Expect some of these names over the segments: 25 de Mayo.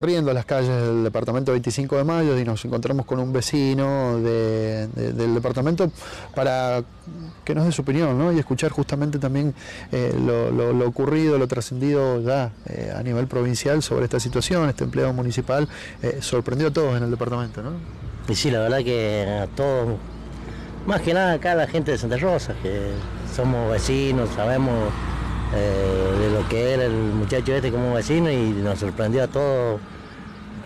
Corriendo las calles del departamento 25 de Mayo y nos encontramos con un vecino del departamento para que nos dé su opinión, ¿no? Y escuchar justamente también lo ocurrido, lo trascendido ya a nivel provincial sobre esta situación. Este empleado municipal sorprendió a todos en el departamento, ¿no? Y sí, la verdad que a todos, más que nada acá la gente de Santa Rosa, que somos vecinos, sabemos de lo que era el muchacho este como vecino, y nos sorprendió a todos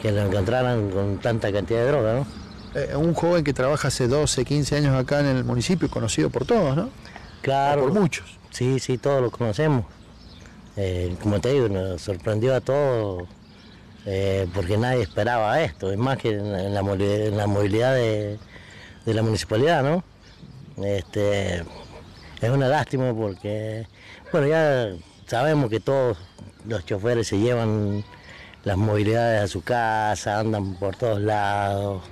que lo encontraran con tanta cantidad de droga, ¿no? Un joven que trabaja hace 12, 15 años acá en el municipio, conocido por todos, ¿no? Claro. O por muchos. Sí, sí, todos lo conocemos. Como te digo, nos sorprendió a todos porque nadie esperaba esto, es más que en la movilidad de la municipalidad, ¿no? Es una lástima porque, bueno, ya sabemos que todos los choferes se llevan las movilidades a su casa, andan por todos lados,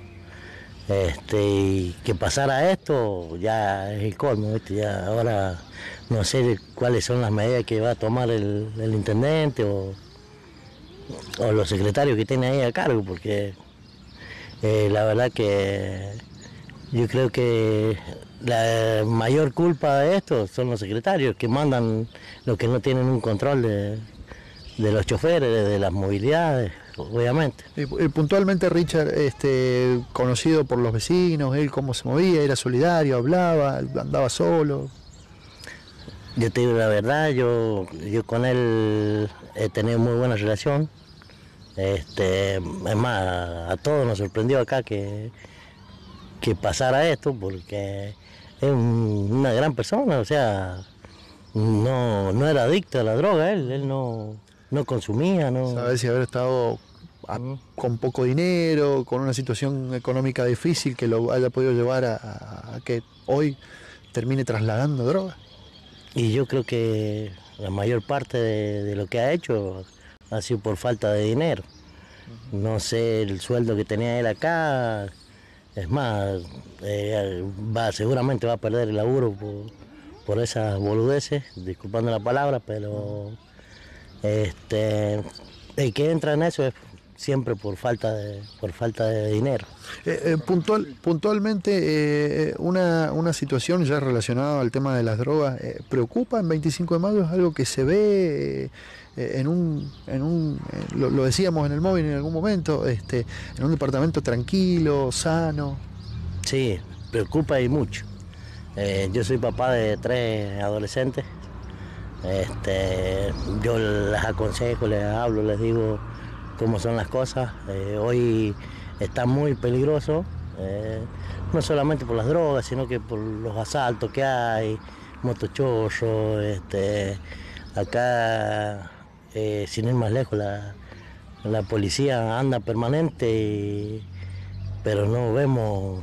y que pasara esto ya es el colmo, ¿viste? Ya ahora no sé cuáles son las medidas que va a tomar el intendente o los secretarios que tienen ahí a cargo, porque la verdad que yo creo que la mayor culpa de esto son los secretarios, que mandan, los que no tienen un control de los choferes, de las movilidades, obviamente. Y puntualmente Richard, conocido por los vecinos, él cómo se movía, era solidario, hablaba, andaba solo. Yo te digo la verdad, yo con él he tenido muy buena relación. Es más, a todos nos sorprendió acá que pasara esto, porque es una gran persona, o sea, no era adicto a la droga, él no consumía. No. Sabes si haber estado con poco dinero, con una situación económica difícil que lo haya podido llevar a que hoy termine trasladando droga. Y yo creo que la mayor parte de lo que ha hecho ha sido por falta de dinero. No sé el sueldo que tenía él acá. Es más, seguramente va a perder el laburo por esas boludeces, disculpando la palabra, pero el que entra en eso es siempre por falta de dinero. Puntualmente, una situación ya relacionada al tema de las drogas, ¿preocupa en 25 de mayo? ¿Es algo que se ve lo decíamos en el móvil en algún momento, en un departamento tranquilo, sano? Sí, preocupa y mucho. Yo soy papá de 3 adolescentes. Yo les aconsejo, les hablo, les digo cómo son las cosas. Hoy está muy peligroso, no solamente por las drogas, sino que por los asaltos que hay, motochorros, acá, sin ir más lejos, la policía anda permanente, pero no vemos...